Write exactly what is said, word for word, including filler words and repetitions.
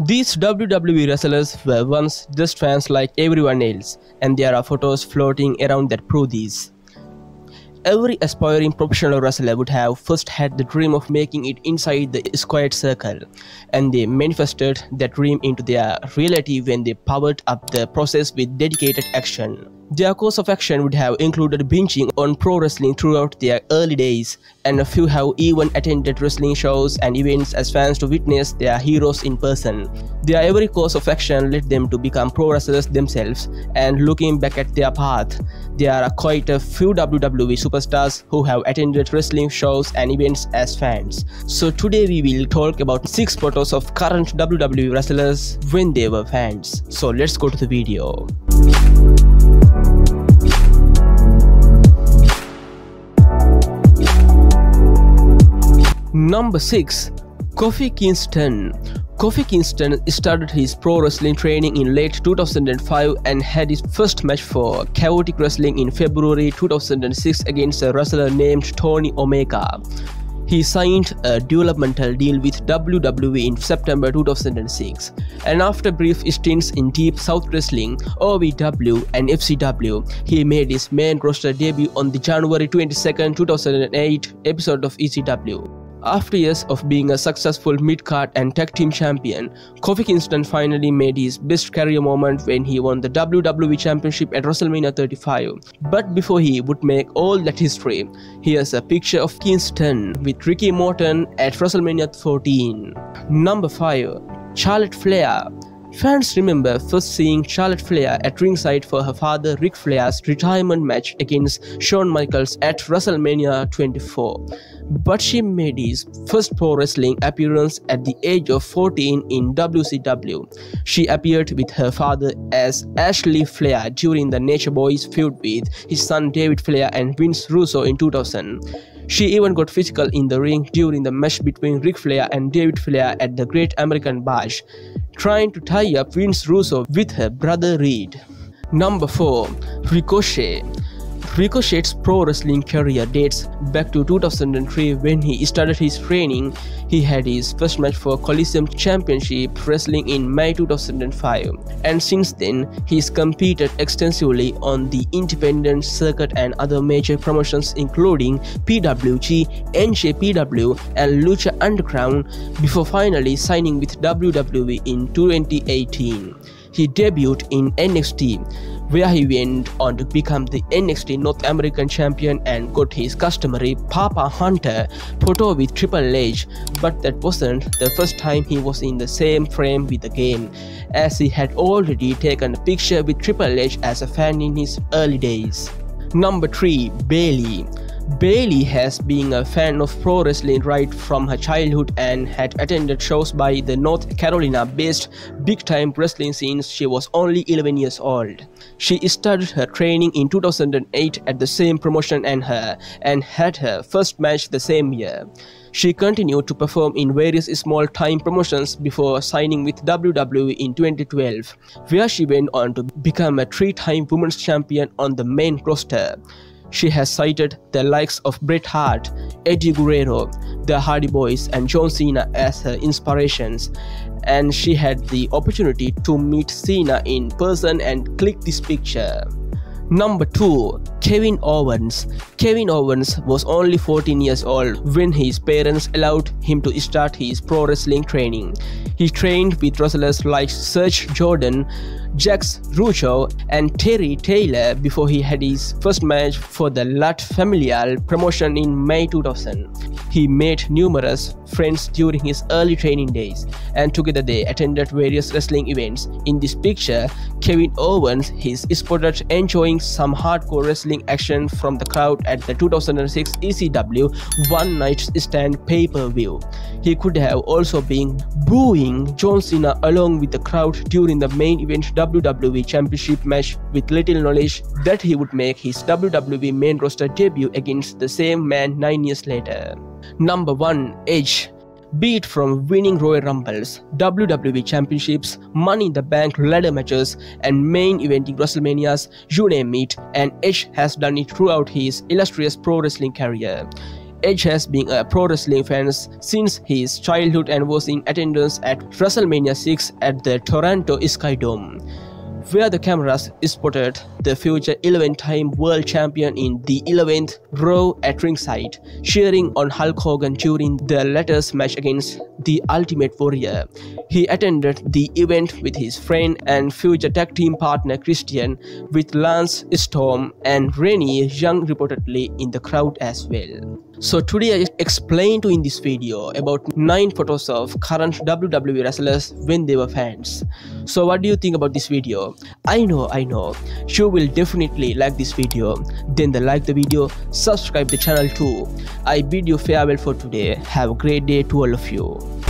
These W W E wrestlers were once just fans like everyone else, and there are photos floating around that prove this. Every aspiring professional wrestler would have first had the dream of making it inside the squared circle, and they manifested that dream into their reality when they powered up the process with dedicated action. Their course of action would have included binging on pro wrestling throughout their early days, and a few have even attended wrestling shows and events as fans to witness their heroes in person. Their every course of action led them to become pro wrestlers themselves, and looking back at their path, there are quite a few W W E superstars who have attended wrestling shows and events as fans. So today we will talk about six photos of current W W E wrestlers when they were fans. So let's go to the video. Number six. Kofi Kingston. Kofi Kingston started his pro wrestling training in late two thousand five and had his first match for Chaotic Wrestling in February two thousand six against a wrestler named Tony Omega. He signed a developmental deal with W W E in September two thousand six, and after brief stints in Deep South Wrestling, O V W and F C W, he made his main roster debut on the January twenty-second two thousand eight episode of E C W. After years of being a successful mid-card and tag team champion, Kofi Kingston finally made his best career moment when he won the W W E Championship at WrestleMania thirty-five. But before he would make all that history, here's a picture of Kingston with Ricky Morton at WrestleMania fourteen. Number five. Charlotte Flair. Fans remember first seeing Charlotte Flair at ringside for her father Ric Flair's retirement match against Shawn Michaels at WrestleMania twenty-four. But she made his first pro wrestling appearance at the age of fourteen in W C W. She appeared with her father as Ashley Flair during the Nature Boys feud with his son David Flair and Vince Russo in two thousand. She even got physical in the ring during the match between Ric Flair and David Flair at the Great American Bash, trying to tie up Vince Russo with her brother Reed. Number four. Ricochet. Ricochet's pro wrestling career dates back to two thousand three when he started his training. He had his first match for Coliseum Championship Wrestling in May two thousand five, and since then he's competed extensively on the independent circuit and other major promotions including P W G, N J P W and Lucha Underground before finally signing with W W E in twenty eighteen. He debuted in N X T, where he went on to become the N X T North American champion and got his customary Papa Hunter photo with Triple H, but that wasn't the first time he was in the same frame with the game, as he had already taken a picture with Triple H as a fan in his early days. Number three. Bayley. Bayley has been a fan of pro wrestling right from her childhood and had attended shows by the North Carolina-based big-time wrestling since she was only eleven years old. She started her training in two thousand eight at the same promotion and her and had her first match the same year. She continued to perform in various small-time promotions before signing with W W E in twenty twelve, where she went on to become a three-time women's champion on the main roster. She has cited the likes of Bret Hart, Eddie Guerrero, the Hardy Boys and John Cena as her inspirations, and she had the opportunity to meet Cena in person and click this picture. Number two. Kevin Owens. Kevin Owens was only fourteen years old when his parents allowed him to start his pro wrestling training. He trained with wrestlers like Serge Jordan, Jax Rucho and Terry Taylor before he had his first match for the Lat Familial promotion in May two thousand. He made numerous friends during his early training days, and together they attended various wrestling events. In this picture, Kevin Owens is spotted enjoying some hardcore wrestling action from the crowd at the two thousand six E C W One Night Stand pay-per-view. He could have also been booing John Cena along with the crowd during the main event W W E Championship match, with little knowledge that he would make his W W E main roster debut against the same man nine years later. Number one. Edge. Beat from winning Royal Rumbles, W W E Championships, Money in the Bank ladder matches, and main eventing WrestleManias, you name it, and Edge has done it throughout his illustrious pro wrestling career. Edge has been a pro wrestling fan since his childhood and was in attendance at WrestleMania six at the Toronto Sky Dome, where the cameras spotted the future eleven-time world champion in the eleventh row at ringside, cheering on Hulk Hogan during the latter's match against the Ultimate Warrior. He attended the event with his friend and future tag team partner Christian, with Lance Storm and Renee Young reportedly in the crowd as well. So today I explained to you in this video about nine photos of current W W E wrestlers when they were fans. So what do you think about this video? I know, I know, you will definitely like this video. Then the like the video, subscribe the channel too. I bid you farewell for today. Have a great day to all of you.